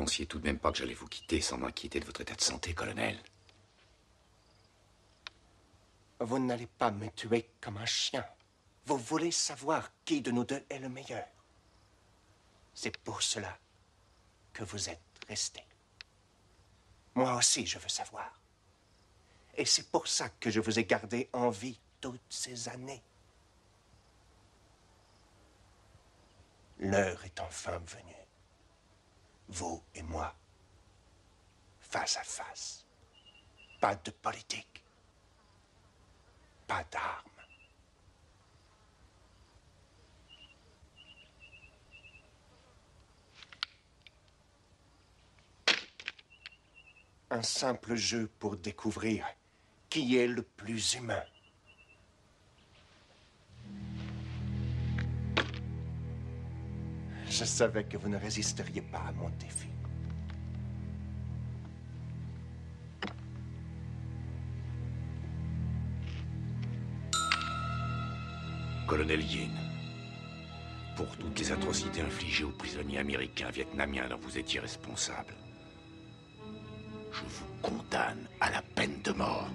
pensiez tout de même pas que j'allais vous quitter sans m'inquiéter de votre état de santé, colonel. Vous n'allez pas me tuer comme un chien. Vous voulez savoir qui de nous deux est le meilleur. C'est pour cela que vous êtes resté. Moi aussi, je veux savoir. Et c'est pour ça que je vous ai gardé en vie toutes ces années. L'heure est enfin venue. Vous et moi, face à face. Pas de politique. Pas d'armes. Un simple jeu pour découvrir qui est le plus humain. Je savais que vous ne résisteriez pas à mon défi. Colonel Yin, pour toutes les atrocités infligées aux prisonniers américains, vietnamiens dont vous étiez responsable, je vous condamne à la peine de mort.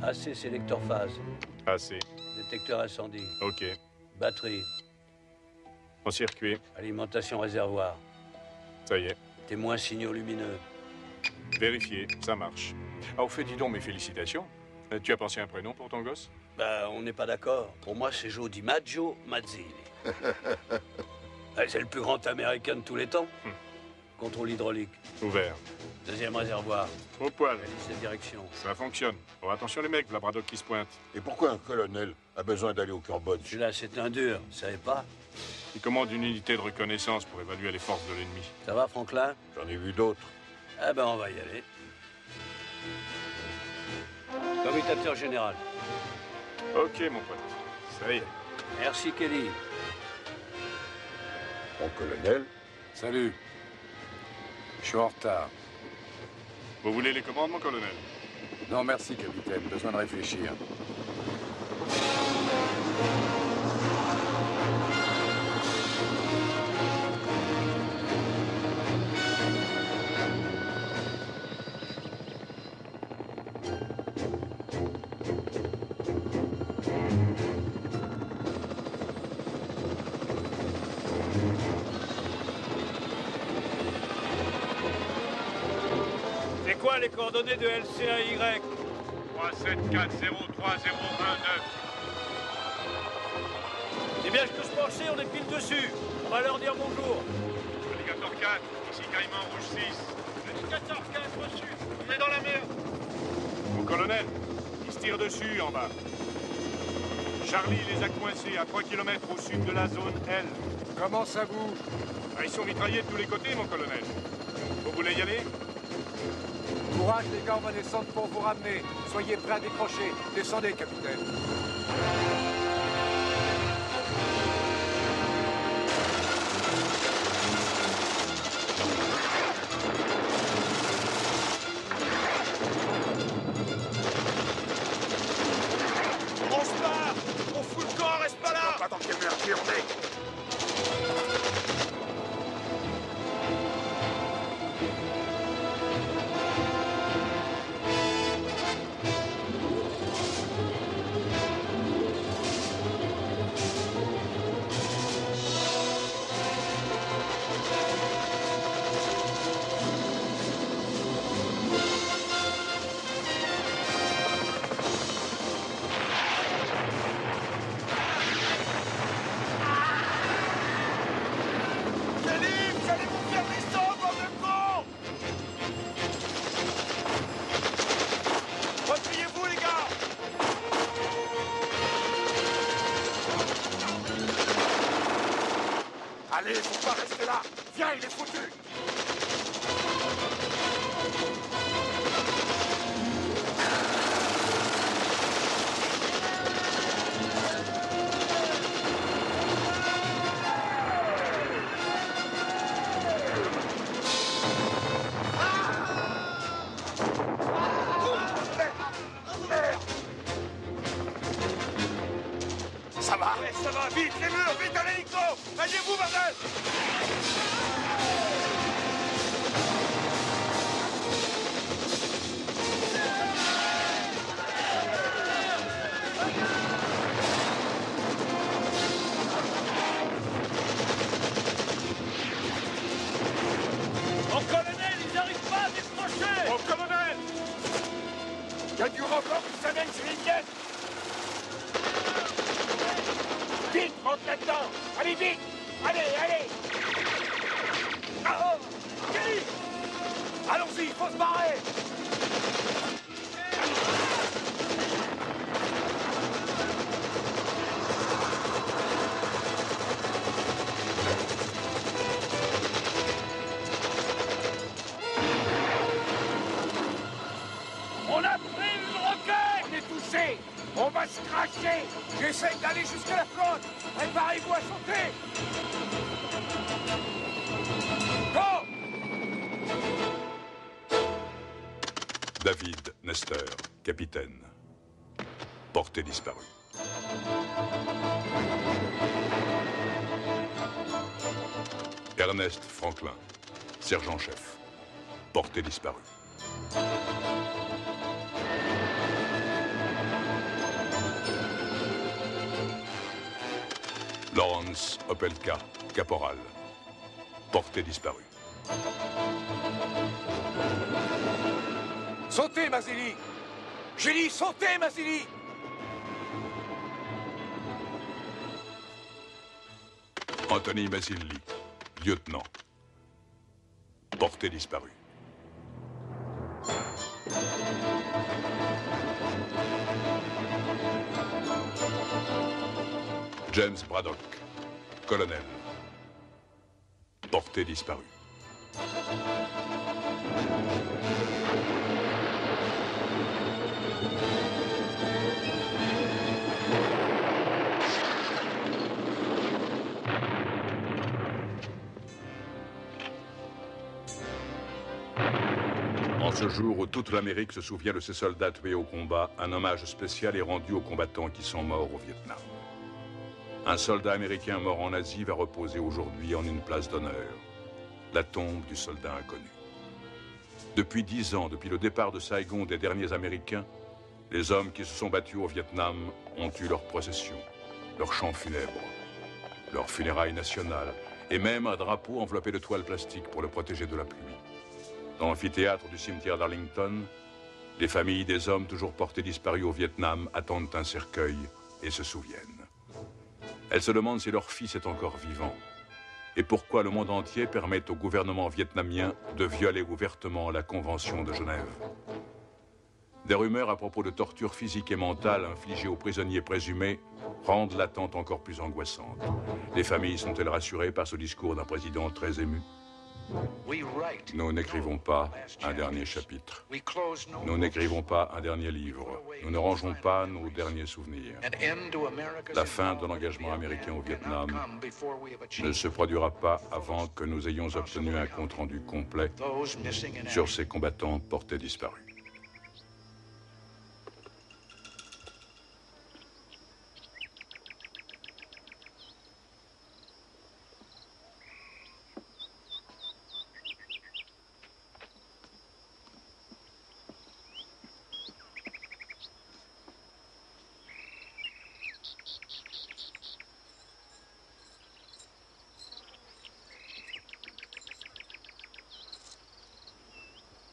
AC, sélecteur phase. AC. Détecteur incendie. OK. Batterie. En circuit. Alimentation réservoir. Ça y est. Témoin signaux lumineux. Vérifié, ça marche. Ah, au fait, dis donc, mes félicitations. Tu as pensé un prénom pour ton gosse? Bah, on n'est pas d'accord. Pour moi, c'est Jody Maggio Mazzini. C'est le plus grand américain de tous les temps. Contrôle hydraulique. Ouvert. Deuxième réservoir. Au poil. Cette direction. Ça fonctionne. Bon, attention les mecs, la Braddock qui se pointe. Et pourquoi un colonel a besoin d'aller au Cambodge? Celui-là, c'est un dur, vous savez pas? Il commande une unité de reconnaissance pour évaluer les forces de l'ennemi. Ça va, Franklin? J'en ai vu d'autres. Ah ben, on va y aller. Commutateur général. OK, mon pote. Ça y est. Merci, Kelly. Mon colonel. Salut. Je suis en retard. Vous voulez les commandes, mon colonel? Non, merci, capitaine. Besoin de réfléchir. Les coordonnées de LCAY 374030129. Eh bien, je peux se pencher, on est pile dessus. On va leur dire bonjour. Alligator 4, ici Caïman Rouge 6. Alligator 4, reçu. On est dans la merde. Mon colonel, ils se tirent dessus en bas. Charlie les a coincés à 3 km au sud de la zone L. Comment ça bouge? Ah, ils sont mitraillés de tous les côtés, mon colonel. Vous voulez y aller? Courage, les gars, on va descendre pour vous ramener. Soyez prêts à décrocher. Descendez, capitaine. On se barre! On fout le camp, reste pas là! On va pas dans quelle merde on est. Allez, faut pas rester là. Viens, il est foutu. David Nestor, capitaine. Portée disparue. Ernest Franklin, sergent-chef. Portée disparue. Lawrence Opelka, caporal. Portée disparue. Sautez, Mazzilli! J'ai dit sautez, Mazzilli! Anthony Mazzilli, lieutenant. Portée disparue. James Braddock, colonel. Portée disparue. En ce jour où toute l'Amérique se souvient de ses soldats tués au combat, un hommage spécial est rendu aux combattants qui sont morts au Vietnam. Un soldat américain mort en Asie va reposer aujourd'hui en une place d'honneur, la tombe du soldat inconnu. Depuis 10 ans, depuis le départ de Saigon des derniers Américains, les hommes qui se sont battus au Vietnam ont eu leur procession, leur chant funèbre, leur funérailles nationales, et même un drapeau enveloppé de toile plastique pour le protéger de la pluie. Dans l'amphithéâtre du cimetière d'Arlington, les familles des hommes toujours portés disparus au Vietnam attendent un cercueil et se souviennent. Elles se demandent si leur fils est encore vivant. Et pourquoi le monde entier permet au gouvernement vietnamien de violer ouvertement la Convention de Genève. Des rumeurs à propos de tortures physiques et mentales infligées aux prisonniers présumés rendent l'attente encore plus angoissante. Les familles sont-elles rassurées par ce discours d'un président très ému? Nous n'écrivons pas un dernier chapitre. Nous n'écrivons pas un dernier livre. Nous ne rangeons pas nos derniers souvenirs. La fin de l'engagement américain au Vietnam ne se produira pas avant que nous ayons obtenu un compte-rendu complet sur ces combattants portés disparus.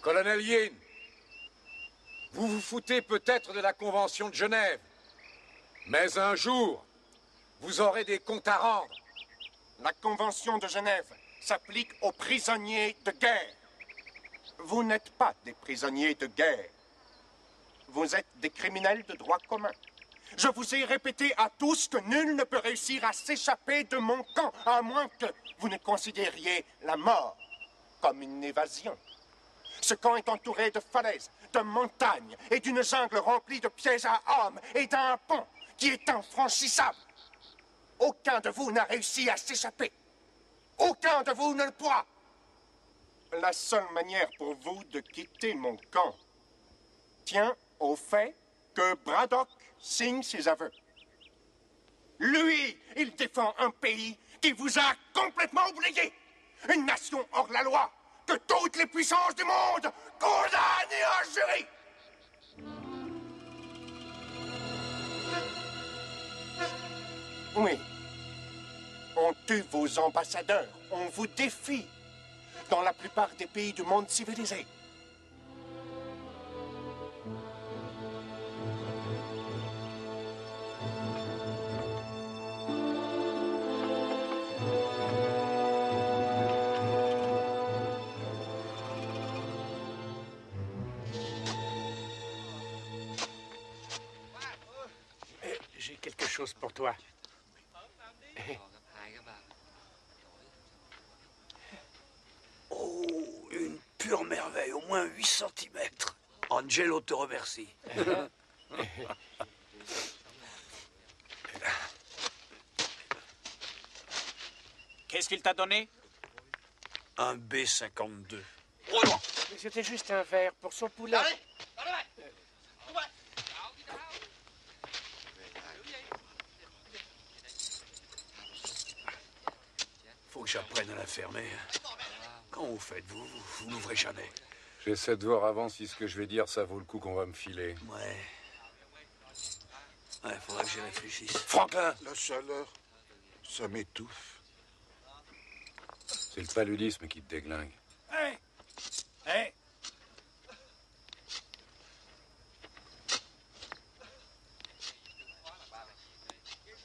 Colonel Yin, vous vous foutez peut-être de la Convention de Genève, mais un jour, vous aurez des comptes à rendre. La Convention de Genève s'applique aux prisonniers de guerre. Vous n'êtes pas des prisonniers de guerre. Vous êtes des criminels de droit commun. Je vous ai répété à tous que nul ne peut réussir à s'échapper de mon camp, à moins que vous ne considériez la mort comme une évasion. Ce camp est entouré de falaises, de montagnes et d'une jungle remplie de pièges à armes et d'un pont qui est infranchissable. Aucun de vous n'a réussi à s'échapper. Aucun de vous ne le pourra. La seule manière pour vous de quitter mon camp tient au fait que Braddock signe ses aveux. Lui, il défend un pays qui vous a complètement oublié. Une nation hors la loi que toutes les puissances du monde condamnent et injurient. Oui. On tue vos ambassadeurs. On vous défie dans la plupart des pays du monde civilisé. J'ai quelque chose pour toi. Oh, une pure merveille, au moins 8 cm. Angelo te remercie. Qu'est-ce qu'il t'a donné? Un B-52. C'était juste un verre pour son poulet. Allez, allez. Faut que j'apprenne à la fermer. Quand vous faites, vous n'ouvrez jamais. J'essaie de voir avant si ce que je vais dire, ça vaut le coup qu'on va me filer. Ouais. Ouais, faudrait que j'y réfléchisse. Franklin! La chaleur, ça m'étouffe. C'est le paludisme qui te déglingue. Hey! Hey!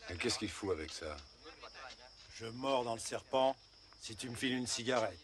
Et qu'est-ce qu'il fout avec ça? Je mords dans le serpent si tu me files une cigarette.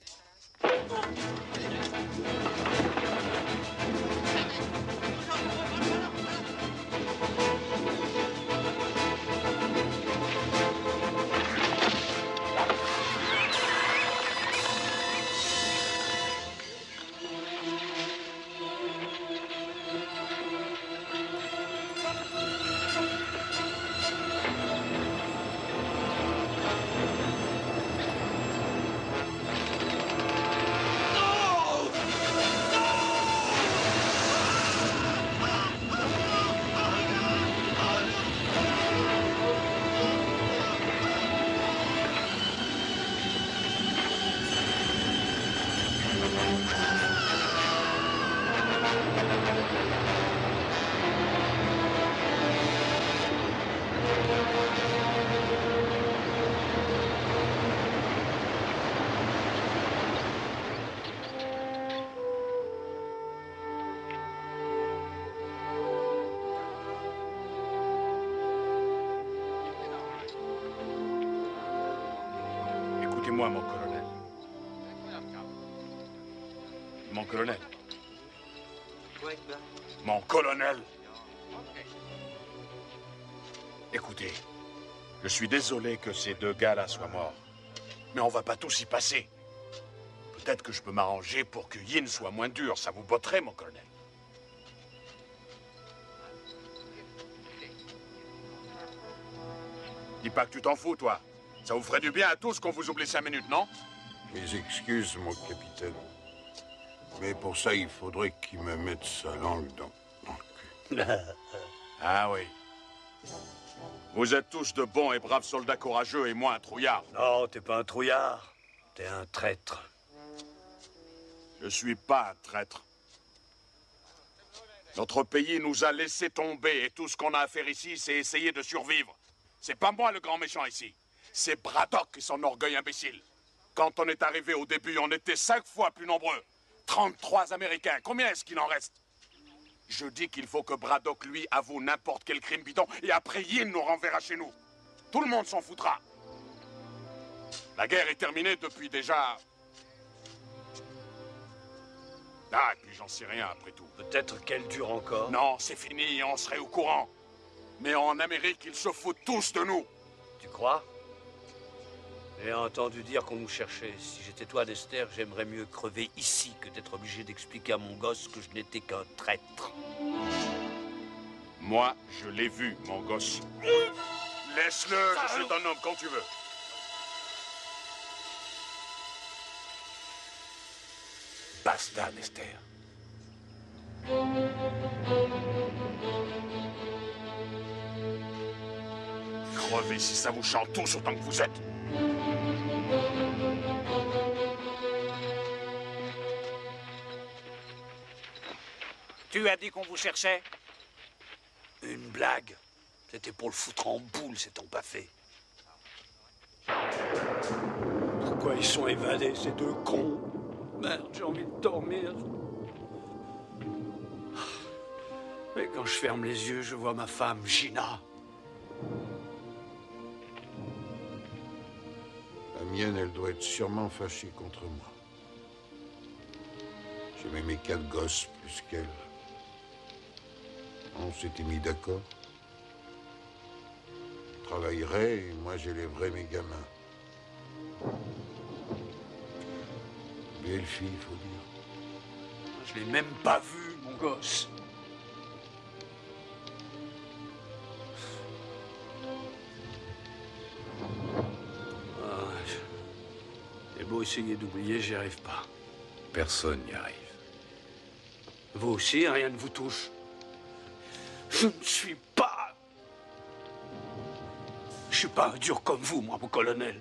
Écoutez-moi, mon colonel. Mon colonel. Mon colonel. Écoutez, je suis désolé que ces deux gars-là soient morts. Mais on va pas tous y passer. Peut-être que je peux m'arranger pour que Yin soit moins dur. Ça vous botterait, mon colonel. Dis pas que tu t'en fous, toi. Ça vous ferait du bien à tous qu'on vous oublie 5 minutes, non? Mes excuses, mon capitaine. Mais pour ça, il faudrait qu'il me mette sa langue dans le cul. Ah oui. Vous êtes tous de bons et braves soldats courageux et moi un trouillard. Non, t'es pas un trouillard. T'es un traître. Je suis pas un traître. Notre pays nous a laissé tomber et tout ce qu'on a à faire ici, c'est essayer de survivre. C'est pas moi le grand méchant ici. C'est Braddock et son orgueil imbécile. Quand on est arrivé au début, on était 5 fois plus nombreux. 33 Américains. Combien est-ce qu'il en reste? Je dis qu'il faut que Braddock, lui, avoue n'importe quel crime bidon et après, Yin nous renverra chez nous. Tout le monde s'en foutra. La guerre est terminée depuis déjà... Ah, et puis j'en sais rien après tout. Peut-être qu'elle dure encore. Non, c'est fini, on serait au courant. Mais en Amérique, ils se foutent tous de nous. Tu crois? J'ai entendu dire qu'on nous cherchait. Si j'étais toi, Nestor, j'aimerais mieux crever ici que d'être obligé d'expliquer à mon gosse que je n'étais qu'un traître. Moi, je l'ai vu, mon gosse. Laisse-le, je suis ton homme quand tu veux. Basta, Nestor. Crevez si ça vous chante tous autant que vous êtes. Tu as dit qu'on vous cherchait? Une blague. C'était pour le foutre en boule, cet empaffé. Pourquoi ils sont évadés, ces deux cons? Merde, j'ai envie de dormir. Mais quand je ferme les yeux, je vois ma femme, Gina. La mienne, elle doit être sûrement fâchée contre moi. J'aimais mes quatre gosses plus qu'elle. On s'était mis d'accord. Je travaillerais et moi j'élèverais mes gamins. Belle fille, il faut dire. Je l'ai même pas vue, mon gosse. J'ai beau essayer d'oublier, j'y arrive pas. Personne n'y arrive. Vous aussi, rien ne vous touche. Je ne suis pas... Je suis pas un dur comme vous, moi, mon colonel.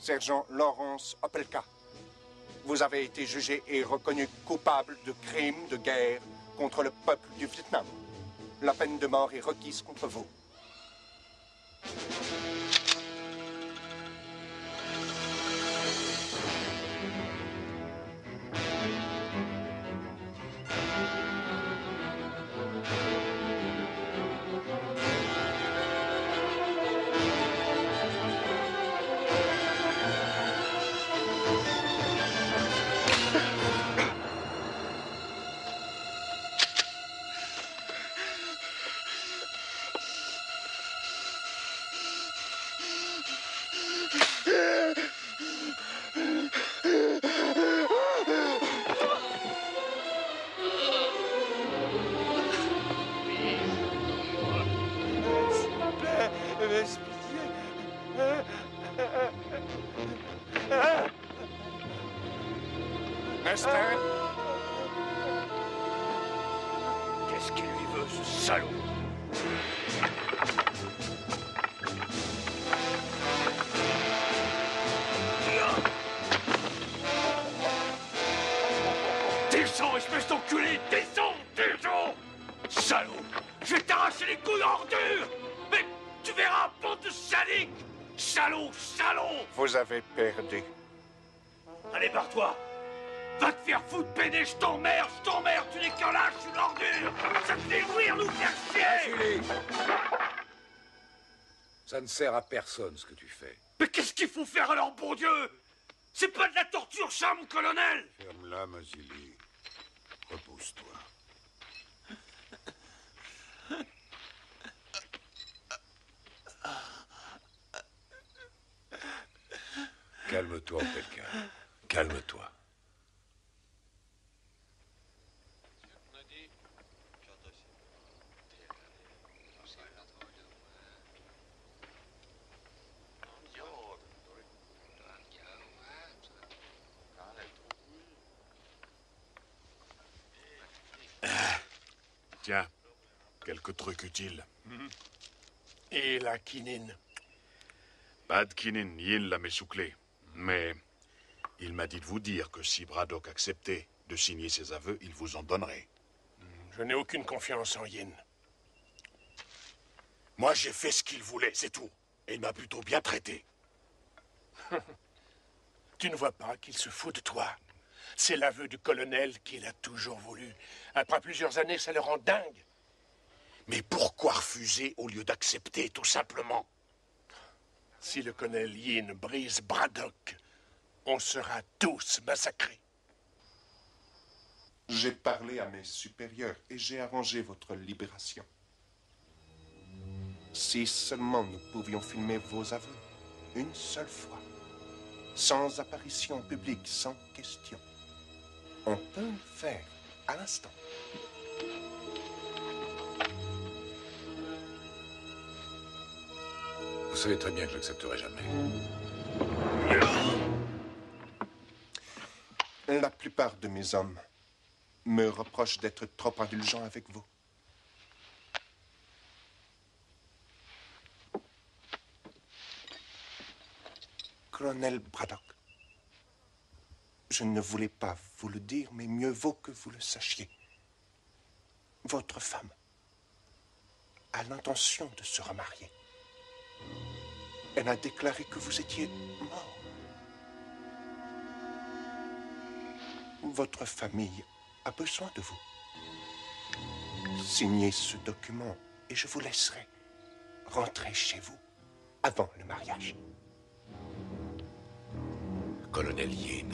Sergent Lawrence Opelka, vous avez été jugé et reconnu coupable de crimes de guerre contre le peuple du Vietnam. La peine de mort est requise contre vous. Vous avez perdu. Allez, barre-toi. Va te faire foutre, pédé, je t'emmerde, tu n'es qu'un lâche, je suis une ordure. Ça te fait jouir, nous faire chier. Ça ne sert à personne, ce que tu fais. Mais qu'est-ce qu'il faut faire alors, bon Dieu? C'est pas de la torture, ça, mon colonel. Ferme-la, Mazzilli. Repose-toi. Calme-toi, Opelka. Calme-toi. Tiens, quelques trucs utiles. Et la quinine? Pas de quinine, Yin la met sous clé. Mais il m'a dit de vous dire que si Braddock acceptait de signer ses aveux, il vous en donnerait. Je n'ai aucune confiance en Yin. Moi, j'ai fait ce qu'il voulait, c'est tout. Et il m'a plutôt bien traité. Tu ne vois pas qu'il se fout de toi? C'est l'aveu du colonel qu'il a toujours voulu. Après plusieurs années, ça le rend dingue. Mais pourquoi refuser au lieu d'accepter, tout simplement? Si le colonel Yin brise Braddock, on sera tous massacrés. J'ai parlé à mes supérieurs et j'ai arrangé votre libération. Si seulement nous pouvions filmer vos aveux, une seule fois, sans apparition publique, sans question. On peut le faire à l'instant. Vous savez très bien que je n'accepterai jamais. La plupart de mes hommes me reprochent d'être trop indulgent avec vous. Colonel Braddock, je ne voulais pas vous le dire, mais mieux vaut que vous le sachiez. Votre femme a l'intention de se remarier. Elle a déclaré que vous étiez mort. Votre famille a besoin de vous. Signez ce document et je vous laisserai rentrer chez vous avant le mariage. Colonel Yin,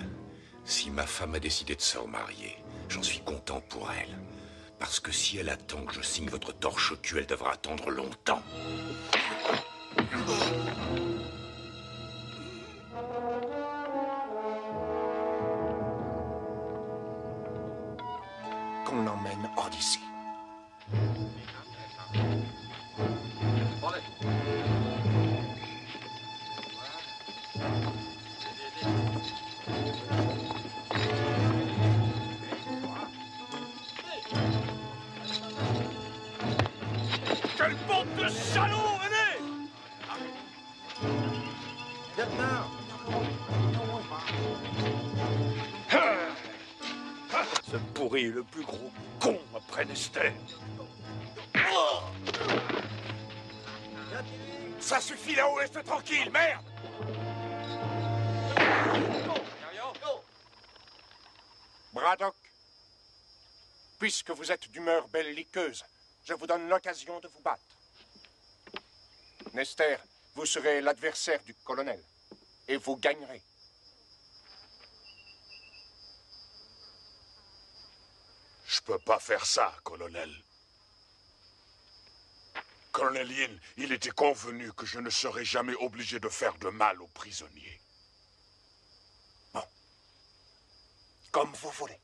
si ma femme a décidé de se remarier, j'en suis content pour elle. Parce que si elle attend que je signe votre torche-cul, elle devra attendre longtemps. Qu'on l'emmène hors d'ici. Le plus gros con après Nestor. Ça suffit là-haut, laisse-le tranquille, merde! Braddock, puisque vous êtes d'humeur belliqueuse, je vous donne l'occasion de vous battre. Nestor, vous serez l'adversaire du colonel et vous gagnerez. Je peux pas faire ça, colonel. Colonel Yin, il était convenu que je ne serais jamais obligé de faire de mal aux prisonniers. Bon. Comme vous voulez.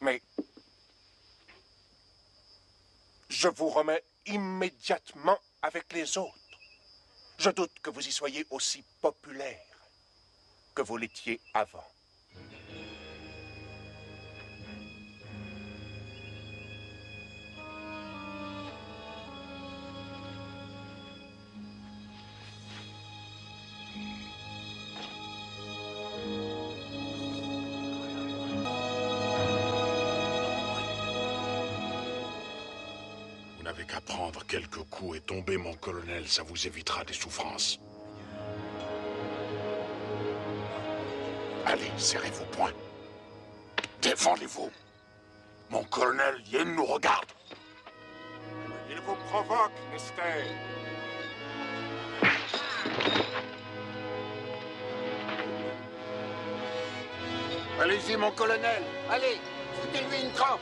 Mais... je vous remets immédiatement avec les autres. Je doute que vous y soyez aussi populaire que vous l'étiez avant. Qu'à prendre quelques coups et tomber, mon colonel, ça vous évitera des souffrances. Allez, serrez vos poings. Défendez-vous. Mon colonel Yin nous regarde. Il vous provoque, Nestor. Allez-y, mon colonel. Allez, foutez-lui une trempe.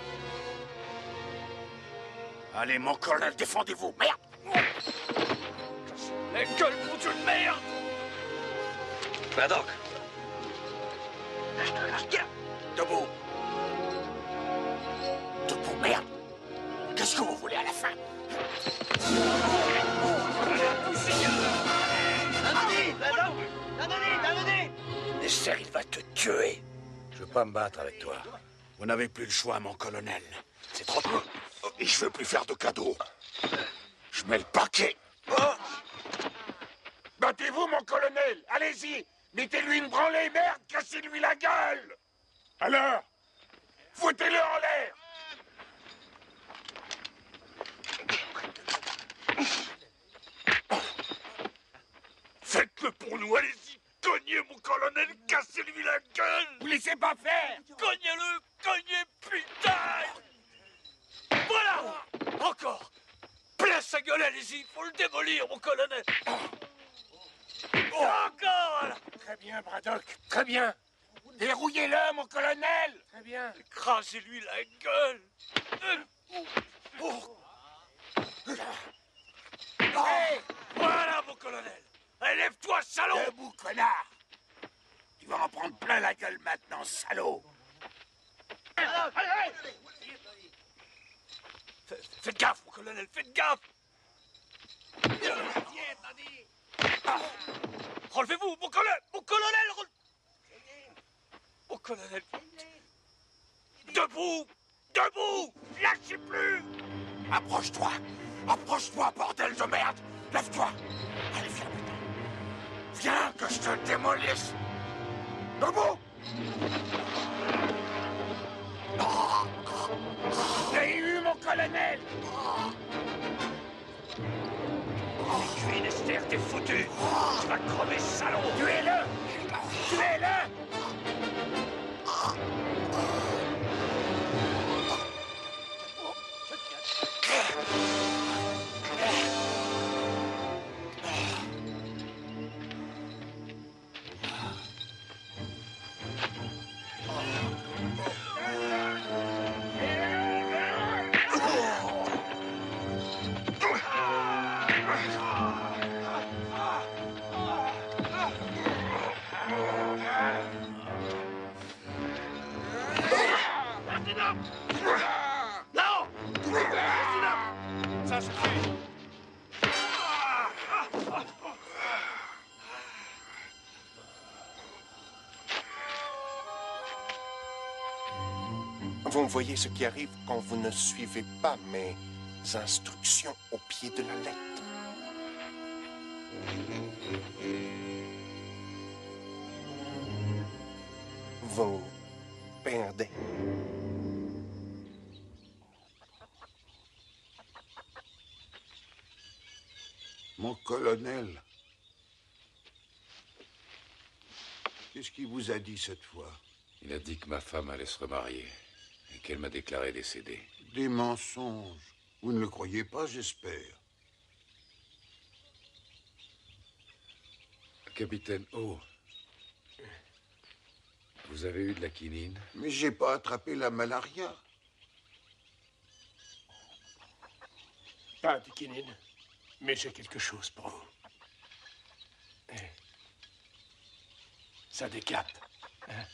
Allez, mon colonel, défendez-vous, merde! La gueule, mon Dieu de merde! Braddock. Nestor, tiens, debout. Debout, merde. Qu'est-ce que vous voulez à la fin? Donnez. Nestor, il va te tuer. Je veux pas me battre avec toi. Vous n'avez plus le choix, mon colonel. C'est trop peu. Et je veux plus faire de cadeaux. Je mets le paquet. Battez-vous, mon colonel. Allez-y. Mettez-lui une branlée, merde. Cassez-lui la gueule. Alors, foutez-le en l'air. Faites-le pour nous, allez-y. Cognez, mon colonel. Cassez-lui la gueule. Vous laissez pas faire. Cognez-le. Cognez, putain. Voilà. Encore. Plein sa gueule, allez-y. Faut le démolir, mon colonel. Oh. Encore! Très bien, Braddock. Très bien. Dérouillez-le, mon colonel. Très bien. Écrasez-lui la gueule. Oh. Hey. Voilà, mon colonel. Lève-toi, salaud. Debout, connard. Tu vas en prendre plein la gueule maintenant, salaud. Allez. Faites gaffe, mon colonel. Faites gaffe. Ah. Relevez-vous, mon colonel! Mon colonel! Mon colonel! Debout! Debout! Lâchez plus! Approche-toi! Approche-toi, bordel de merde! Lève-toi! Allez, viens, putain! Viens que je te démolisse! Debout! J'ai eu, mon colonel! Tu es Nestor, t'es foutu! Tu vas crever, salaud! Tuez-le! Tuez-le! Vous voyez ce qui arrive quand vous ne suivez pas mes instructions au pied de la lettre. Vous perdez. Mon colonel, qu'est-ce qu'il vous a dit cette fois? Il a dit que ma femme allait se remarier. Et qu'elle m'a déclaré décédée. Des mensonges. Vous ne le croyez pas, j'espère. Capitaine O, vous avez eu de la quinine? Mais j'ai pas attrapé la malaria. Pas de quinine, mais j'ai quelque chose pour vous. Ça décape, hein?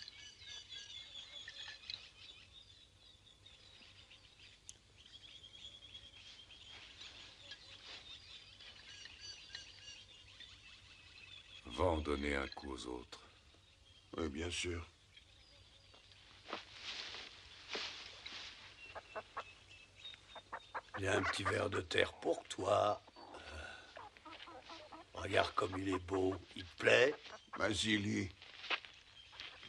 Va en donner un coup aux autres. Oui, bien sûr. Il y a un petit verre de terre pour toi. Regarde comme il est beau. Il te plaît? Mazzilli,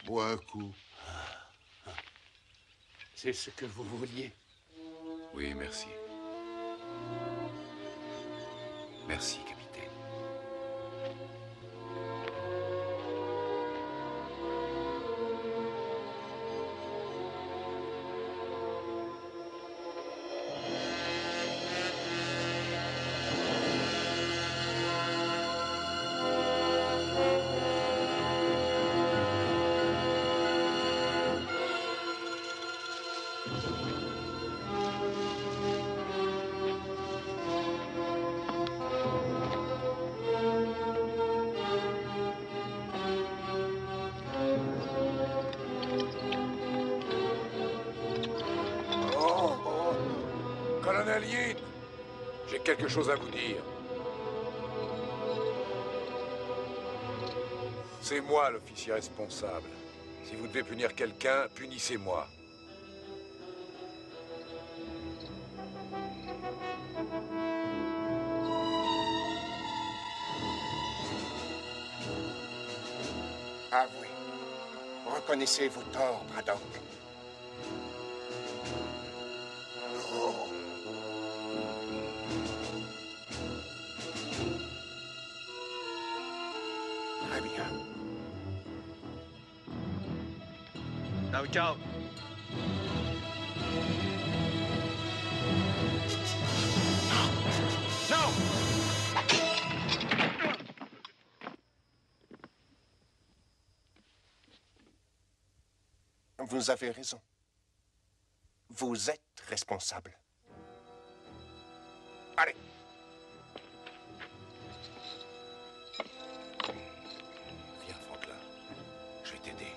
bois un coup. C'est ce que vous vouliez? Oui, merci. Merci, capitaine. Colonel Yin, j'ai quelque chose à vous dire. C'est moi l'officier responsable. Si vous devez punir quelqu'un, punissez-moi. Avouez. Reconnaissez vos torts, Braddock. Oh. Très bien. Now we go. Vous avez raison. Vous êtes responsable. Allez. Viens, Franklin. Je vais t'aider.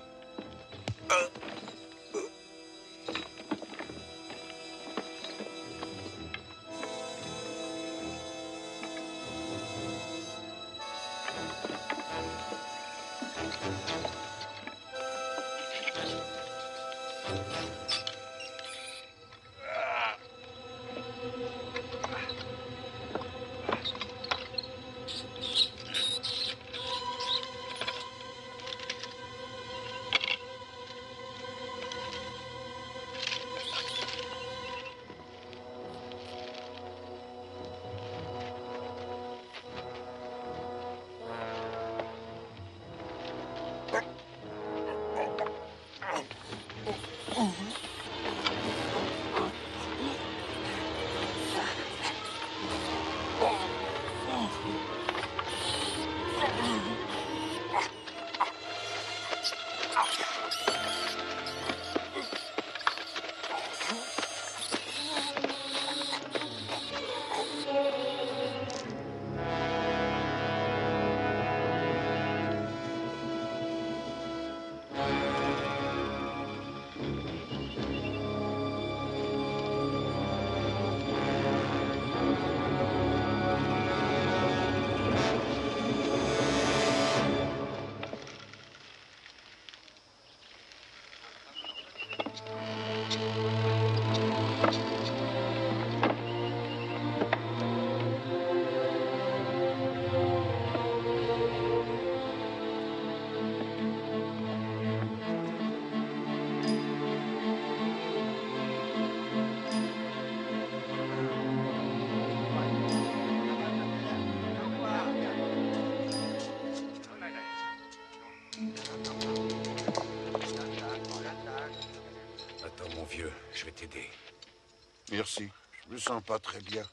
Merci. Je me sens pas très bien.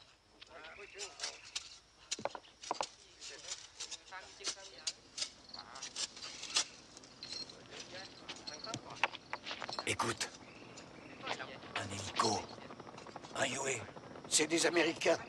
Écoute. Un hélico. Un Huey. C'est des Américains.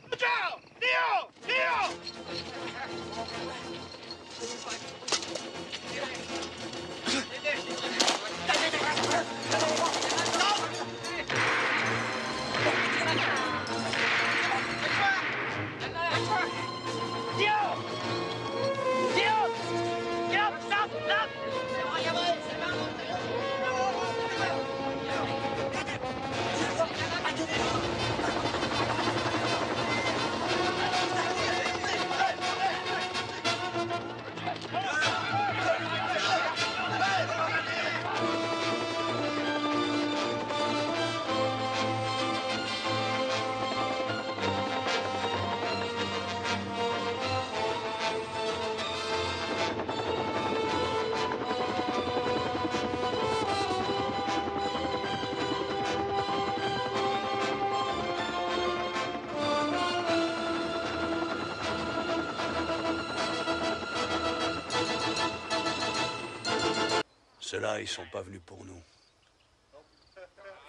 Ceux-là, ils sont pas venus pour nous.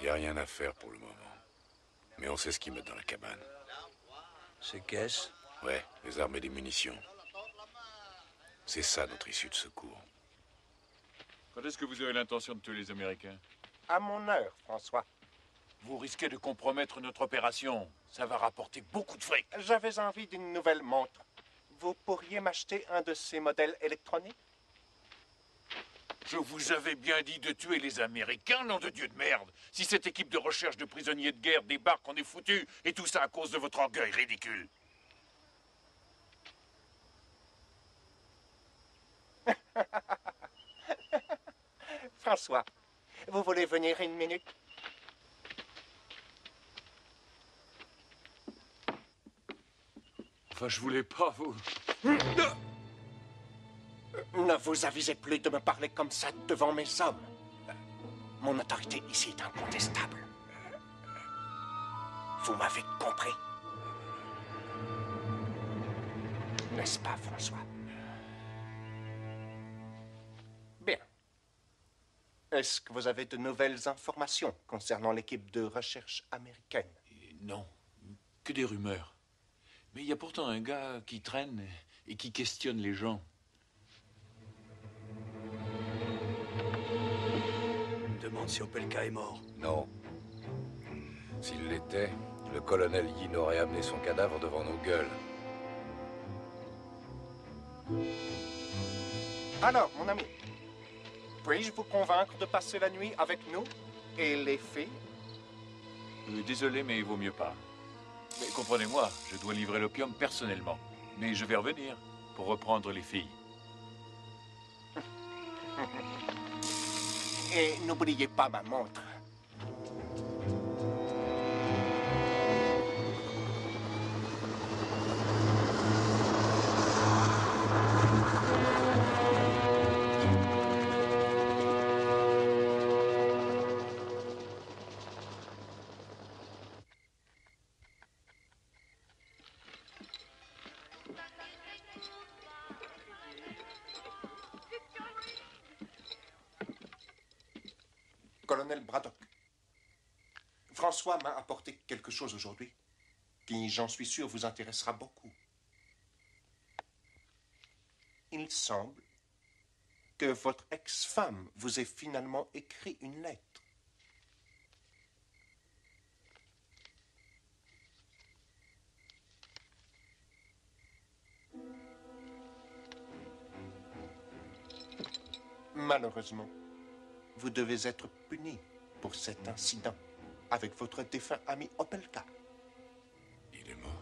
Il n'y a rien à faire pour le moment. Mais on sait ce qu'ils mettent dans la cabane. Ces caisses? Ouais, les armes et des munitions. C'est ça notre issue de secours. Quand est-ce que vous avez l'intention de tuer les Américains? À mon heure, François. Vous risquez de compromettre notre opération. Ça va rapporter beaucoup de fric. J'avais envie d'une nouvelle montre. Vous pourriez m'acheter un de ces modèles électroniques? Je vous avais bien dit de tuer les Américains, nom de Dieu de merde. Si cette équipe de recherche de prisonniers de guerre débarque, on est foutus. Et tout ça à cause de votre orgueil ridicule. François, vous voulez venir une minute? Enfin, je voulais pas vous... Ne vous avisez plus de me parler comme ça devant mes hommes. Mon autorité ici est incontestable. Vous m'avez compris. N'est-ce pas, François? Bien. Est-ce que vous avez de nouvelles informations concernant l'équipe de recherche américaine? Non, que des rumeurs. Mais il y a pourtant un gars qui traîne et qui questionne les gens. Demande si Opelka est mort. Non. S'il l'était, le colonel Yin aurait amené son cadavre devant nos gueules. Alors, mon ami, puis-je vous convaincre de passer la nuit avec nous et les filles? Désolé, mais il vaut mieux pas. Mais comprenez-moi, je dois livrer l'opium personnellement. Mais je vais revenir pour reprendre les filles. Et n'oubliez pas ma montre. Colonel Braddock, François m'a apporté quelque chose aujourd'hui qui, j'en suis sûr, vous intéressera beaucoup. Il semble que votre ex-femme vous ait finalement écrit une lettre. Malheureusement, vous devez être puni pour cet incident avec votre défunt ami Opelka. Il est mort.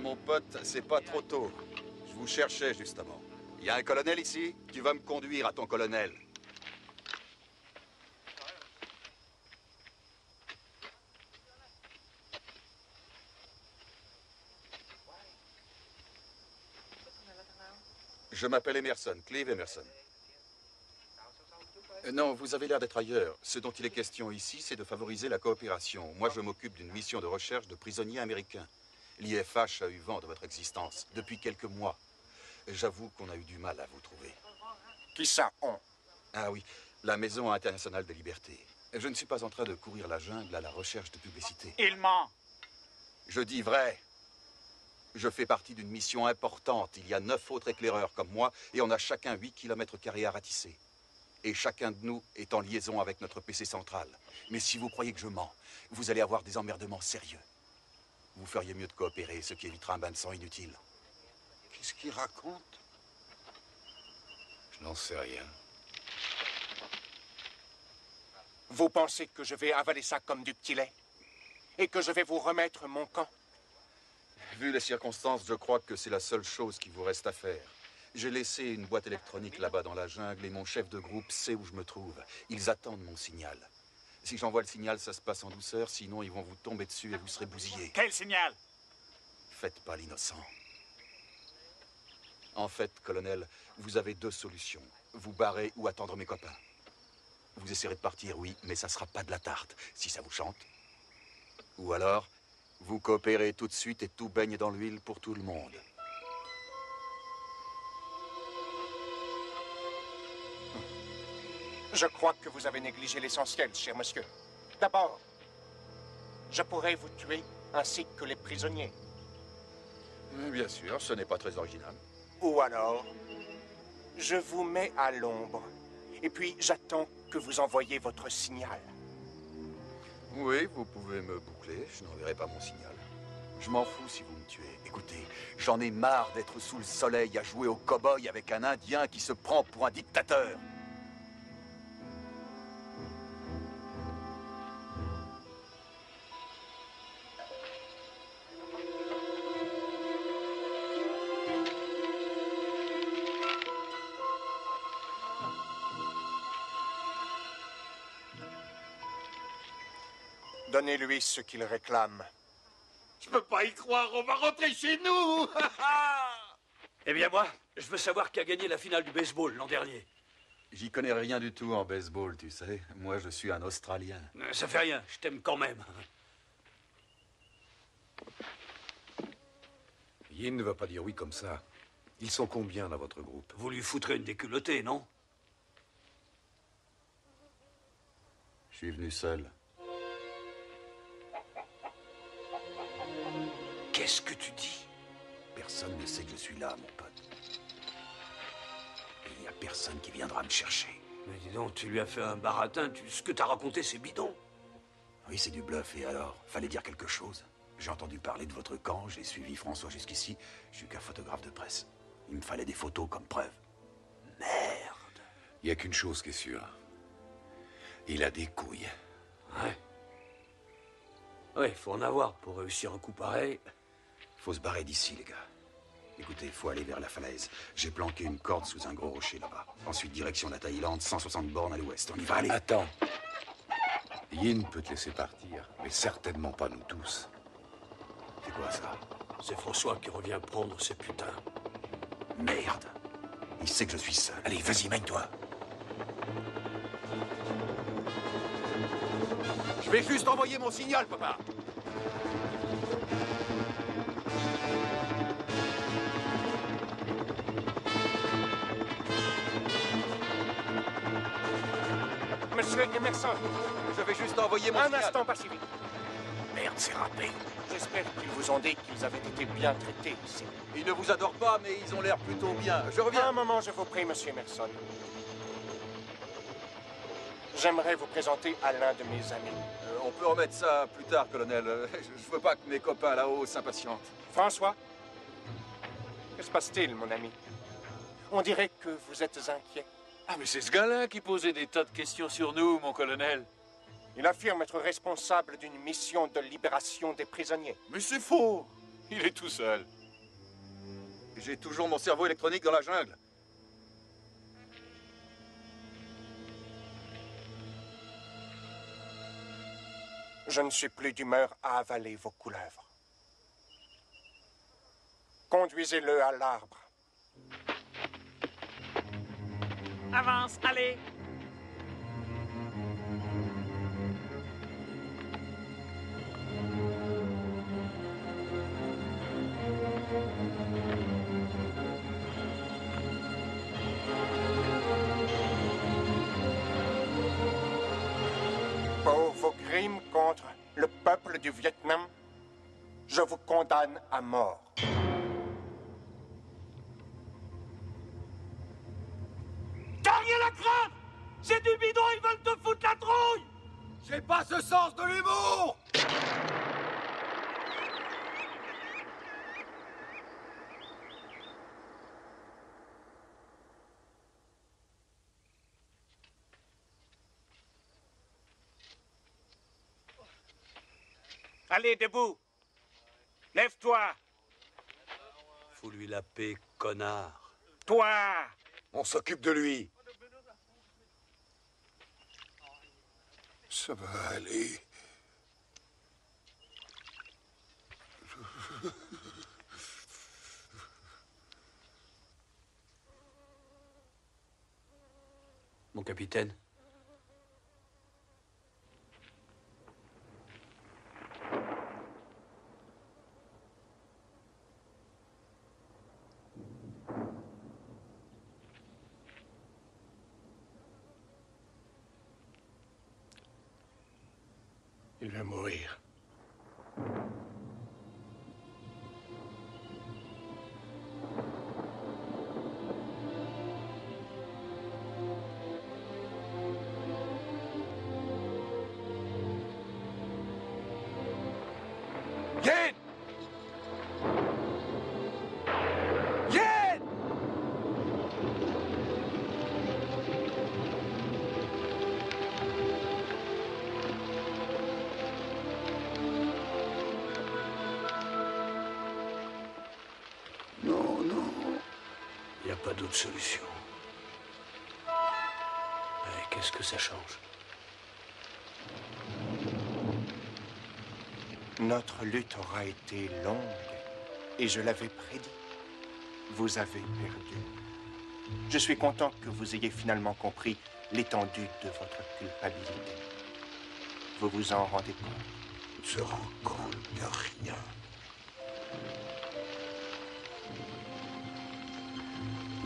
Mon pote, c'est pas trop tôt. Je vous cherchais, justement. Il y a un colonel ici? Tu vas me conduire à ton colonel. Je m'appelle Emerson, Clive Emerson. Non, vous avez l'air d'être ailleurs. Ce dont il est question ici, c'est de favoriser la coopération. Moi, je m'occupe d'une mission de recherche de prisonniers américains. L'IFH a eu vent de votre existence depuis quelques mois. J'avoue qu'on a eu du mal à vous trouver. Qui ça, on? Ah oui, la Maison internationale des libertés. Je ne suis pas en train de courir la jungle à la recherche de publicité. Il ment. Je dis vrai. Je fais partie d'une mission importante. Il y a 9 autres éclaireurs comme moi et on a chacun 8 km² à ratisser. et chacun de nous est en liaison avec notre PC central. Mais si vous croyez que je mens, vous allez avoir des emmerdements sérieux. Vous feriez mieux de coopérer, ce qui évitera un bain de sang inutile. Qu'est-ce qu'il raconte? Je n'en sais rien. Vous pensez que je vais avaler ça comme du petit lait? Et que je vais vous remettre mon camp? Vu les circonstances, je crois que c'est la seule chose qui vous reste à faire. J'ai laissé une boîte électronique là-bas dans la jungle et mon chef de groupe sait où je me trouve. Ils attendent mon signal. Si j'envoie le signal, ça se passe en douceur, sinon ils vont vous tomber dessus et vous serez bousillés. Quel signal? Faites pas l'innocent. En fait, colonel, vous avez deux solutions. Vous barrer ou attendre mes copains. Vous essaierez de partir, oui, mais ça sera pas de la tarte, si ça vous chante. Ou alors, vous coopérez tout de suite et tout baigne dans l'huile pour tout le monde. Je crois que vous avez négligé l'essentiel, cher monsieur. D'abord, je pourrais vous tuer ainsi que les prisonniers. Bien sûr, ce n'est pas très original. Ou alors, je vous mets à l'ombre et puis j'attends que vous envoyiez votre signal. Oui, vous pouvez me boucler, je n'enverrai pas mon signal. Je m'en fous si vous me tuez. Écoutez, j'en ai marre d'être sous le soleil à jouer au cow-boy avec un Indien qui se prend pour un dictateur. Donnez-lui ce qu'il réclame. Je peux pas y croire, on va rentrer chez nous. Eh bien moi, je veux savoir qui a gagné la finale du baseball l'an dernier. J'y connais rien du tout en baseball, tu sais. Moi, je suis un Australien. Ça fait rien, je t'aime quand même. Yin ne va pas dire oui comme ça. Ils sont combien dans votre groupe? Vous lui foutrez une déculottée, non? Je suis venu seul. Qu'est-ce que tu dis? Personne ne sait que je suis là, mon pote. Il n'y a personne qui viendra me chercher. Mais dis donc, tu lui as fait un baratin. Ce que t'as raconté, c'est bidon. Oui, c'est du bluff. Et alors? Fallait dire quelque chose. J'ai entendu parler de votre camp. J'ai suivi François jusqu'ici. Je suis qu'un photographe de presse. Il me fallait des photos comme preuve. Merde. Il n'y a qu'une chose qui est sûre. Il a des couilles. Ouais. Ouais, faut en avoir pour réussir un coup pareil. Faut se barrer d'ici, les gars. Écoutez, faut aller vers la falaise. J'ai planqué une corde sous un gros rocher là-bas. Ensuite, direction la Thaïlande, 160 bornes à l'ouest. On y va, allez. Attends. Yin peut te laisser partir, mais certainement pas nous tous. C'est quoi ça? C'est François qui revient prendre ces putains. Merde. Il sait que je suis seul. Allez, vas-y, mène-toi. Je vais juste envoyer mon signal, papa. Monsieur Emerson, je vais juste envoyer mon signal. Un instant, pas si vite. Merde, c'est râpé. J'espère qu'ils vous ont dit qu'ils avaient été bien traités ici. Ils ne vous adorent pas, mais ils ont l'air plutôt bien. Je reviens. Un moment, je vous prie, monsieur Emerson. J'aimerais vous présenter à l'un de mes amis. On peut remettre ça plus tard, colonel. Je veux pas que mes copains là-haut s'impatientent. François? Que se passe-t-il, mon ami? On dirait que vous êtes inquiet. Ah, mais c'est ce gars-là qui posait des tas de questions sur nous, mon colonel. Il affirme être responsable d'une mission de libération des prisonniers. Mais c'est faux! Il est tout seul. J'ai toujours mon cerveau électronique dans la jungle. Je ne suis plus d'humeur à avaler vos couleuvres. Conduisez-le à l'arbre. Avance, allez! Contre le peuple du Vietnam, je vous condamne à mort. Derrière la crainte! C'est du bidon, ils veulent te foutre la trouille. J'ai pas ce sens de l'humour. Allez, debout. Lève-toi. Fous-lui la paix, connard. Toi! On s'occupe de lui. Ça va aller. Mon capitaine. Il va mourir. D'autre solution. Mais qu'est-ce que ça change? Notre lutte aura été longue et je l'avais prédit. Vous avez perdu. Je suis content que vous ayez finalement compris l'étendue de votre culpabilité. Vous vous en rendez compte? On se rend compte de rien.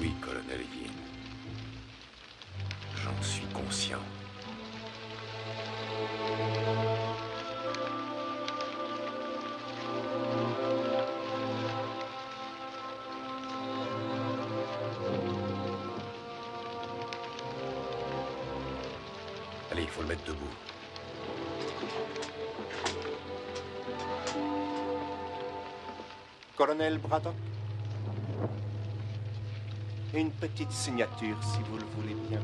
Oui, colonel Yin. J'en suis conscient. Allez, il faut le mettre debout. Colonel Braddock? Une petite signature, si vous le voulez bien.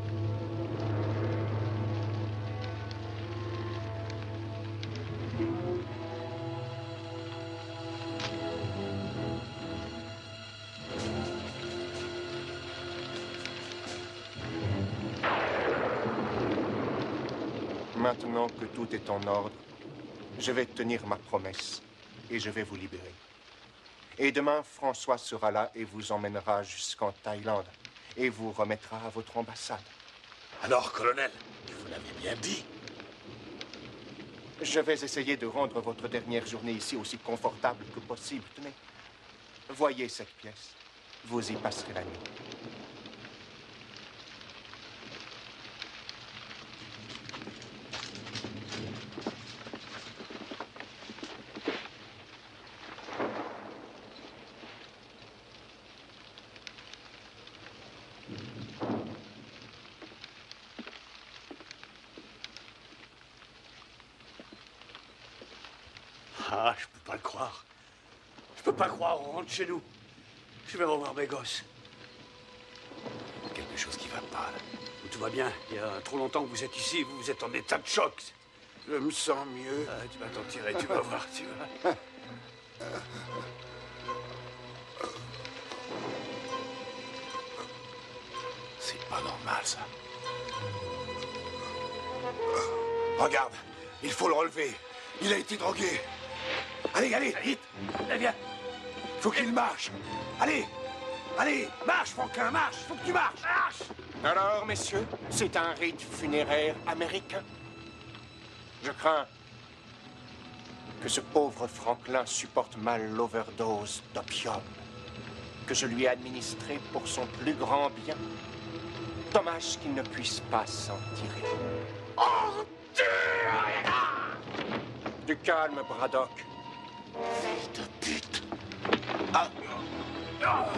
Maintenant que tout est en ordre, je vais tenir ma promesse et je vais vous libérer. Et demain, François sera là et vous emmènera jusqu'en Thaïlande et vous remettra à votre ambassade. Alors, colonel, vous l'avez bien dit. Je vais essayer de rendre votre dernière journée ici aussi confortable que possible. Tenez, voyez cette pièce. Vous y passerez la nuit. Chez nous. Je vais revoir mes gosses. Quelque chose qui va pas, là. Tout va bien. Il y a trop longtemps que vous êtes ici. Vous êtes en état de choc. Je me sens mieux. Ah, tu vas t'en tirer. Tu vas voir. Tu vas. C'est pas normal, ça. Regarde. Il faut le relever. Il a été drogué. Allez, allez, vite. Allez, viens. Faut qu'il marche. Allez, allez, marche, Franquin, marche. Faut que tu marches. Marche. Alors, messieurs, c'est un rite funéraire américain. Je crains que ce pauvre Franklin supporte mal l'overdose d'opium que je lui ai administré pour son plus grand bien. Dommage qu'il ne puisse pas s'en tirer. Oh, Dieu! Du calme, Braddock. Fils de pute. Ah. Ah. Ah.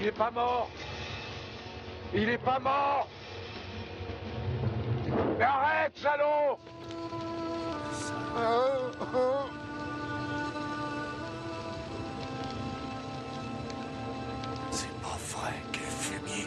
Il n'est pas mort. Il n'est pas mort. Mais arrête, salaud. C'est pas vrai, quel fumier.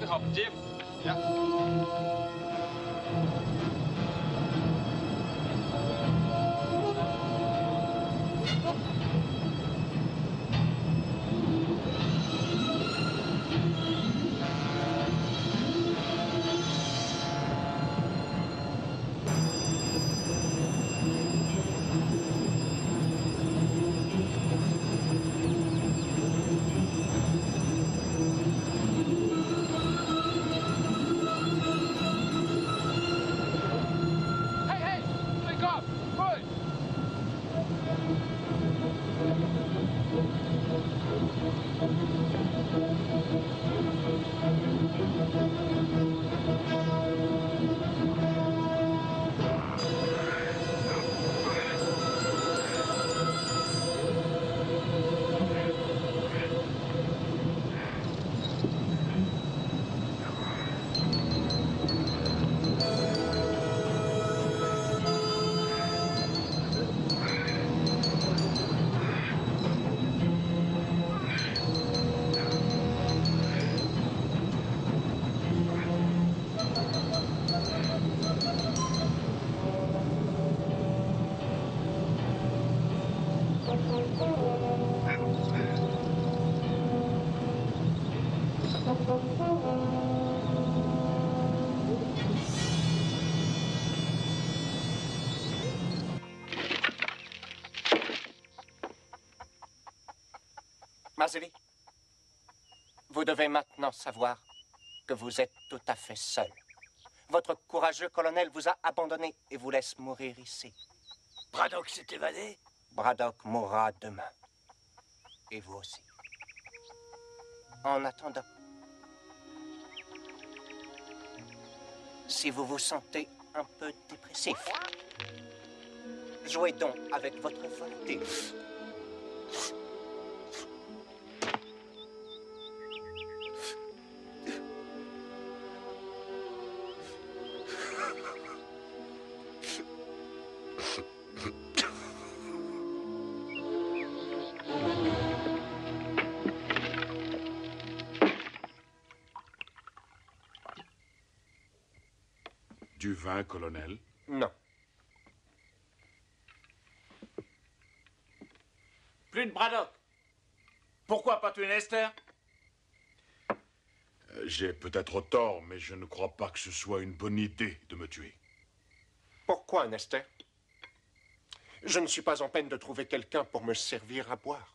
de Hauptschiff. Ja. Mazzilli, vous devez maintenant savoir que vous êtes tout à fait seul. Votre courageux colonel vous a abandonné et vous laisse mourir ici. Braddock s'est évadé? Braddock mourra demain. Et vous aussi. En attendant, si vous vous sentez un peu dépressif, jouez donc avec votre volonté. Du vin, colonel? Non. Plus de Braddock. Pourquoi pas tuer Nestor? J'ai peut-être tort, mais je ne crois pas que ce soit une bonne idée de me tuer. Pourquoi, Nestor? Je ne suis pas en peine de trouver quelqu'un pour me servir à boire.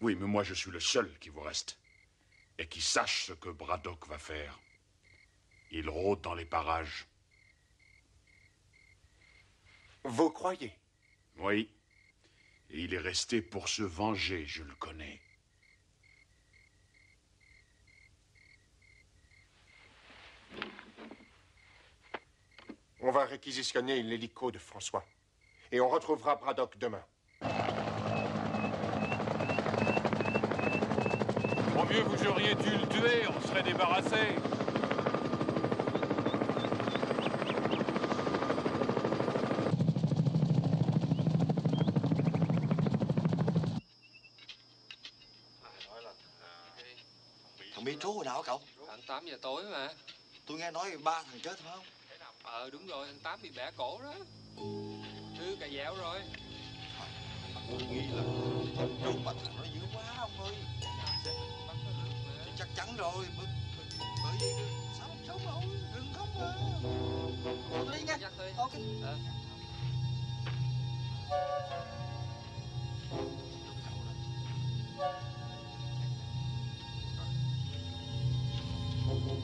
Oui, mais moi, je suis le seul qui vous reste. Et qui sache ce que Braddock va faire. Il rôde dans les parages. Vous croyez? Oui. Et il est resté pour se venger, je le connais. On va réquisitionner l'hélico de François. Et on retrouvera Braddock demain. Mieux vous auriez dû le tuer, on serait débarrassé. Thằng Mỹ Trú hồi nào hả cậu? Anh 8 giờ tối mà. Tôi nghe nói 3 thằng chết phải không? Ờ đúng rồi, anh 8 bị bẻ cổ đó. Chứ cà dẻo rồi. Tôi nghĩ là dù mà thằng nó dữ quá ông ơi. Chắc chắn rồi, bởi vì sao không sống đâu, đừng khóc mà. Ủa đi nha, ok. Oh!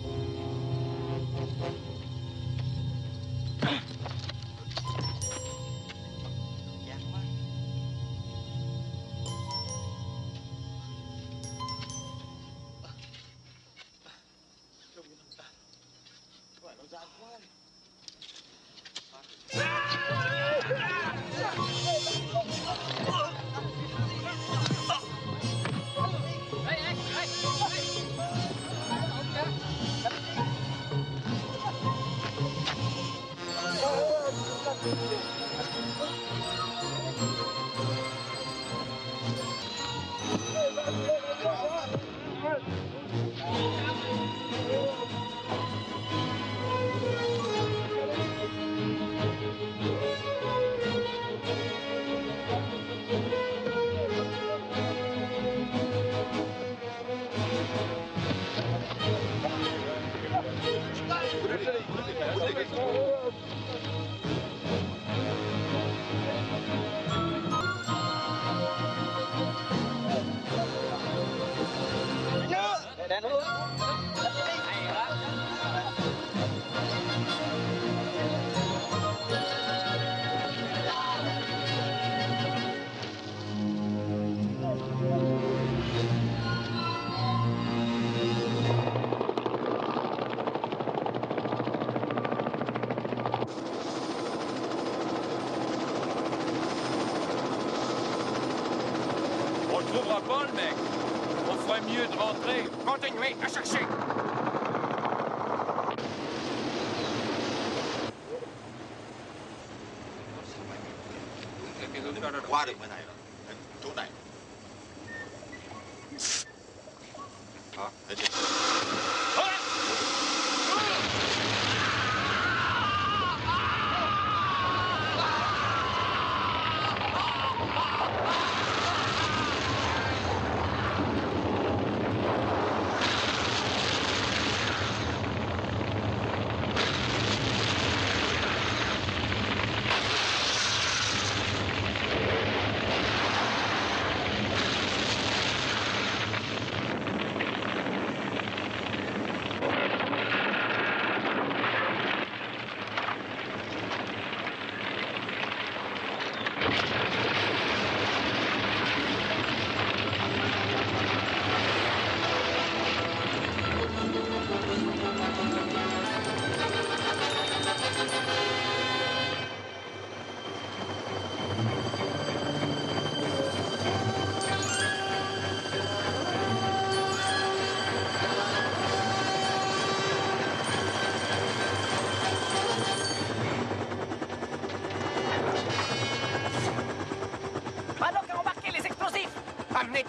Continuez à chercher.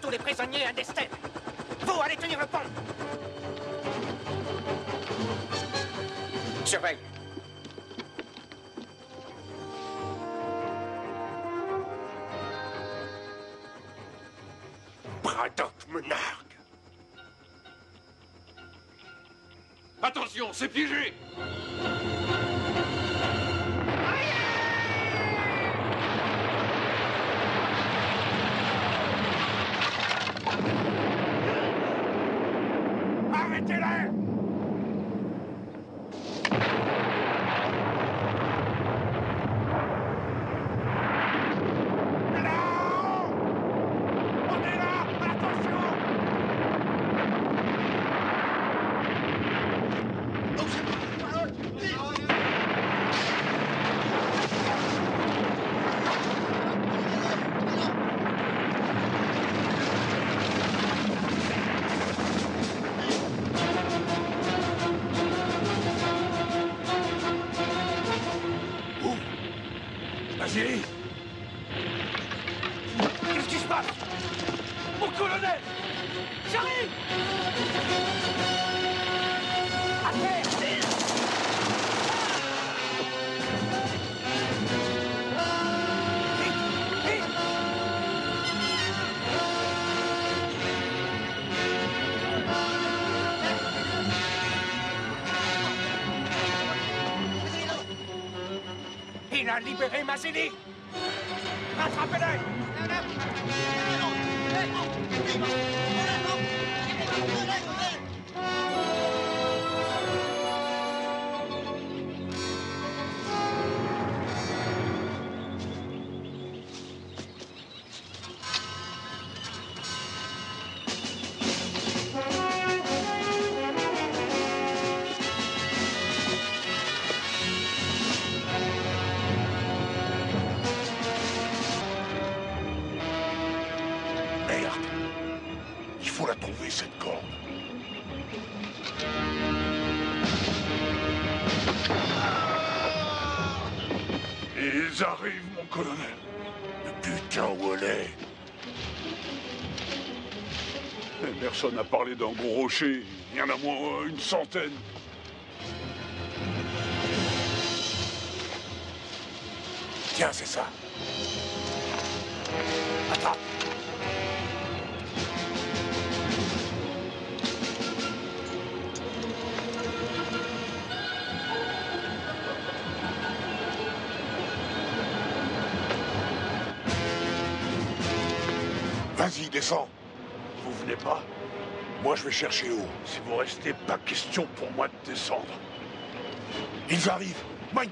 Les prisonniers à Nestor. Vous allez tenir le pont. Surveille. Braddock me nargue. Attention, c'est piégé. Libérez Mazzini! Rattrapez-le! Personne n'a parlé d'un gros rocher, il y en a moins une centaine. Tiens, c'est ça. Attrape. Vas-y, descends. Vous venez pas ? Moi, je vais chercher où. Si vous restez, pas question pour moi de descendre. Ils arrivent. Mike.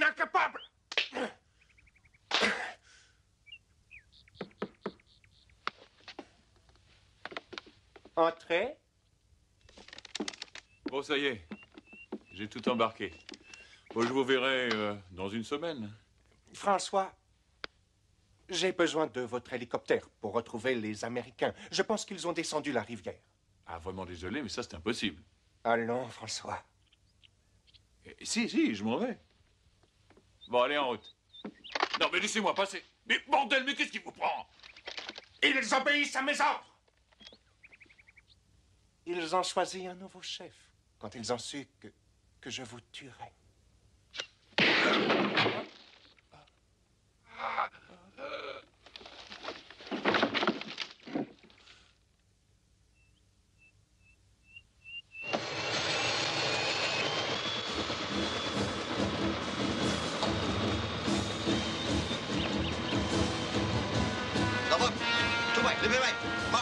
Incapable. Entrez. Bon, ça y est. J'ai tout embarqué. Bon, je vous verrai dans une semaine. François, j'ai besoin de votre hélicoptère pour retrouver les Américains. Je pense qu'ils ont descendu la rivière. Ah, vraiment désolé, mais ça, c'est impossible. Allons, François. Si, je m'en vais. Bon, allez, en route. Non, mais laissez-moi passer. Mais bordel, mais qu'est-ce qui vous prend? Ils obéissent à mes ordres. Ils ont choisi un nouveau chef quand ils ont su que je vous tuerais. Je vais, ouais. Bon.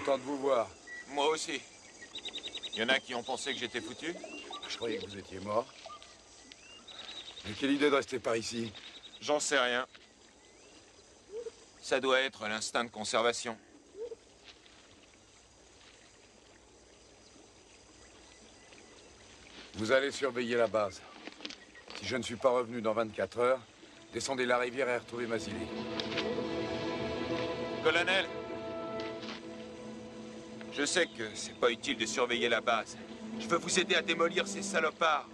Content de vous voir. Moi aussi. Il y en a qui ont pensé que j'étais foutu. Je croyais que vous étiez mort. Mais quelle idée de rester par ici? J'en sais rien. Ça doit être l'instinct de conservation. Vous allez surveiller la base. Si je ne suis pas revenu dans 24 heures, descendez la rivière et retrouvez Mazzilli. Colonel, je sais que c'est pas utile de surveiller la base. Je veux vous aider à démolir ces salopards.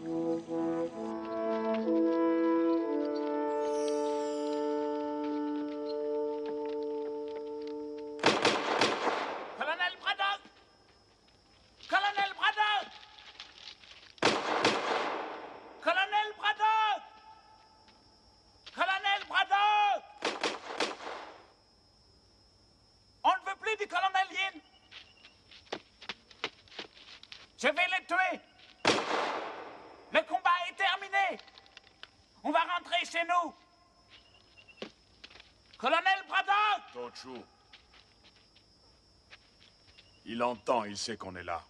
Il entend, il sait qu'on est là.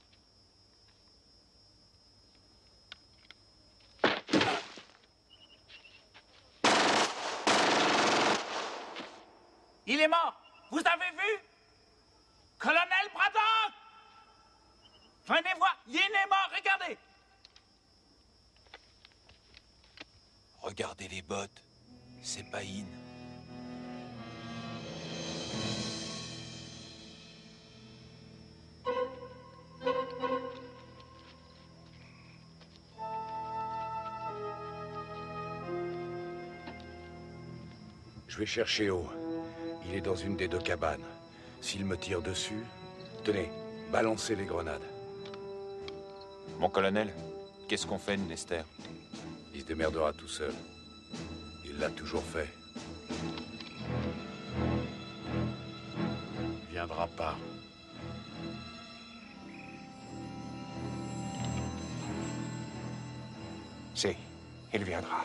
Il est mort. Vous avez vu? Colonel Braddock! Venez voir, Yin est mort, regardez. Regardez les bottes, c'est pas Yin. Je vais chercher O. Il est dans une des deux cabanes. S'il me tire dessus, tenez, balancez les grenades. Mon colonel, qu'est-ce qu'on fait de Nestor? Il se démerdera tout seul. Il l'a toujours fait. Il viendra pas. Si, il viendra.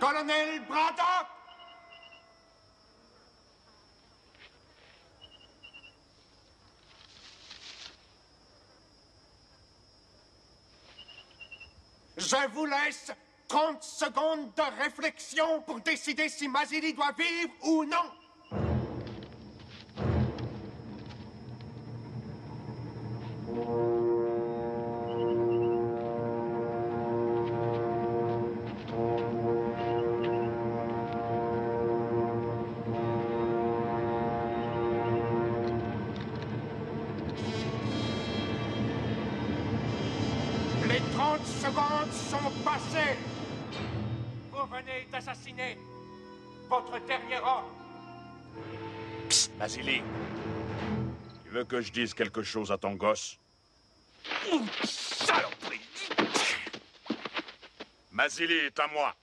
Colonel Braddock! Je vous laisse 30 secondes de réflexion pour décider si Mazzilli doit vivre ou non. Mazzilli, tu veux que je dise quelque chose à ton gosse? Saloperie! Mazzilli est à moi.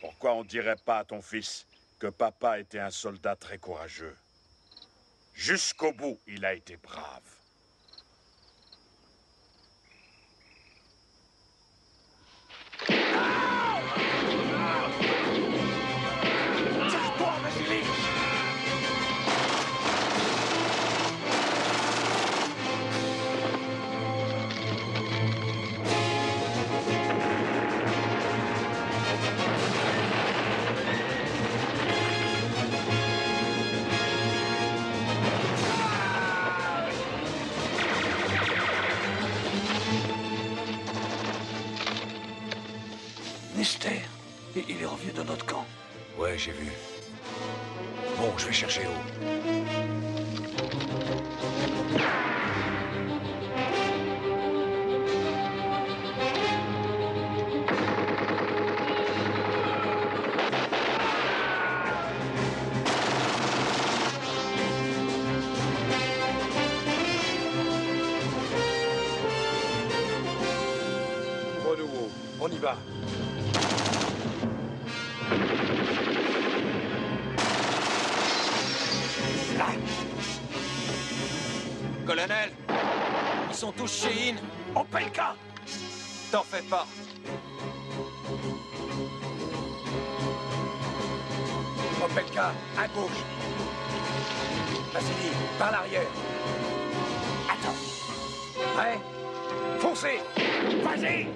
Pourquoi on dirait pas à ton fils que papa était un soldat très courageux? Jusqu'au bout, il a été brave. Il est revenu dans notre camp. Ouais, j'ai vu. Bon, je vais chercher O. Renouveau, on y va. Colonel, ils sont tous chez Yin. Opelka! T'en fais pas. Opelka, à gauche. Mazzilli, par l'arrière. Attends. Prêt? Foncez! Vas-y!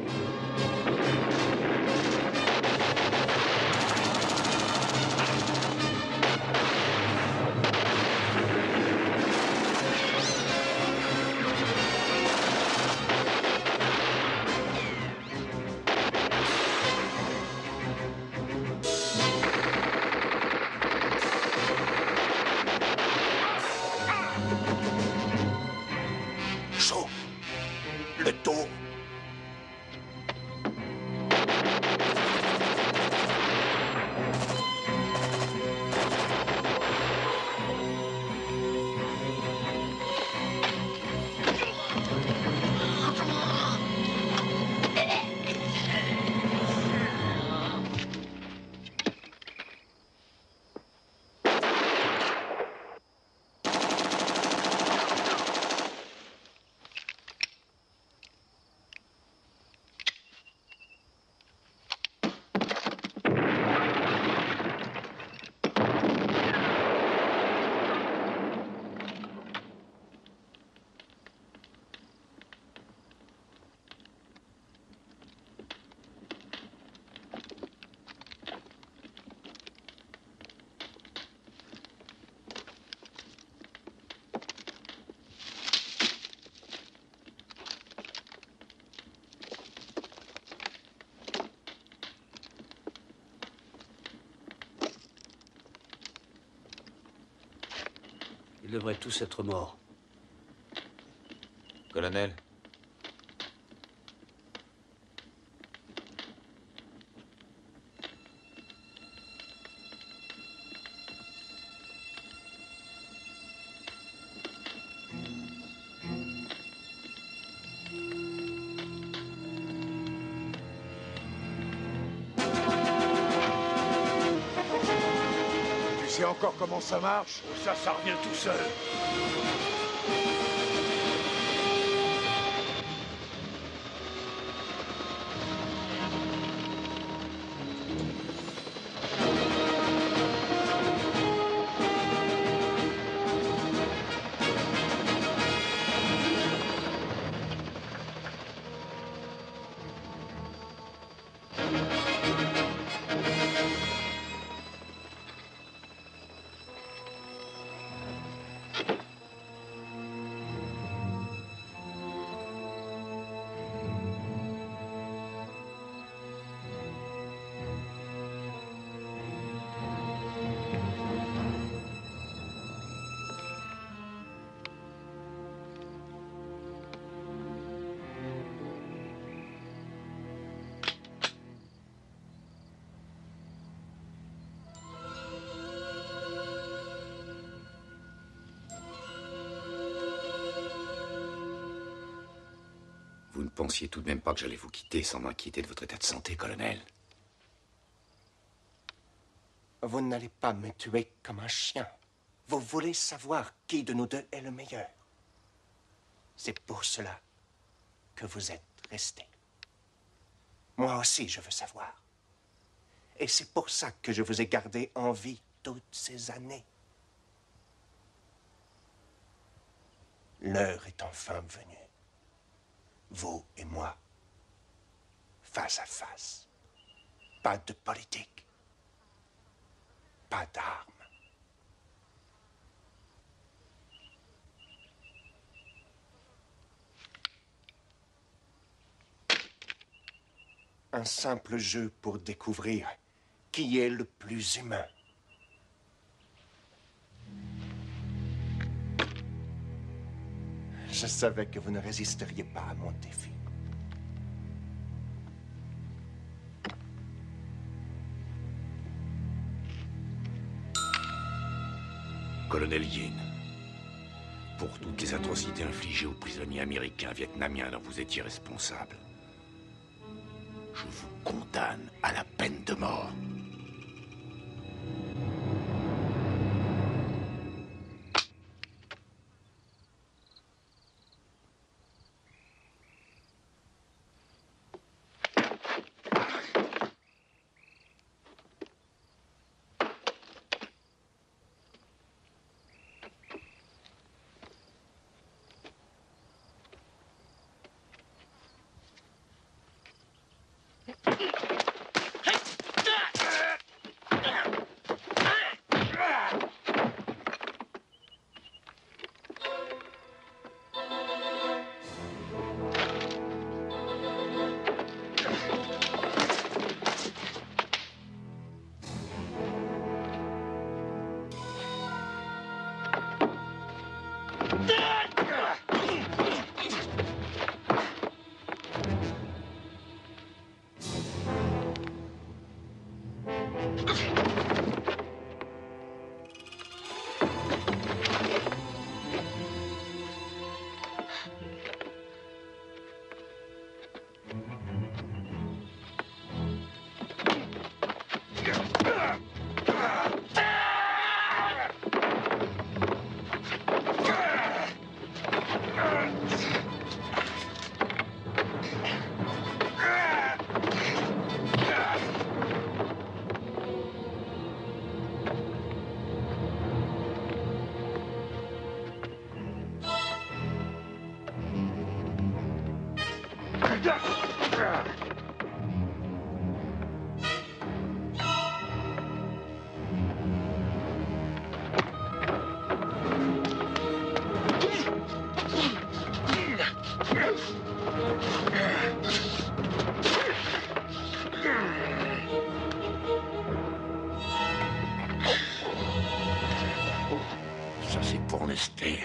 Ils devraient tous être morts. Colonel. Encore comment ça marche? Ça, ça revient tout seul. Vous ne pensiez tout de même pas que j'allais vous quitter sans m'inquiéter de votre état de santé, colonel. Vous n'allez pas me tuer comme un chien. Vous voulez savoir qui de nous deux est le meilleur. C'est pour cela que vous êtes resté. Moi aussi, je veux savoir. Et c'est pour ça que je vous ai gardé en vie toutes ces années. L'heure est enfin venue. Vous et moi, face à face. Pas de politique, pas d'armes. Un simple jeu pour découvrir qui est le plus humain. Je savais que vous ne résisteriez pas à mon défi. Colonel Yin, pour toutes les atrocités infligées aux prisonniers américains, vietnamiens dont vous étiez responsable, je vous condamne à la peine de mort. Nestor.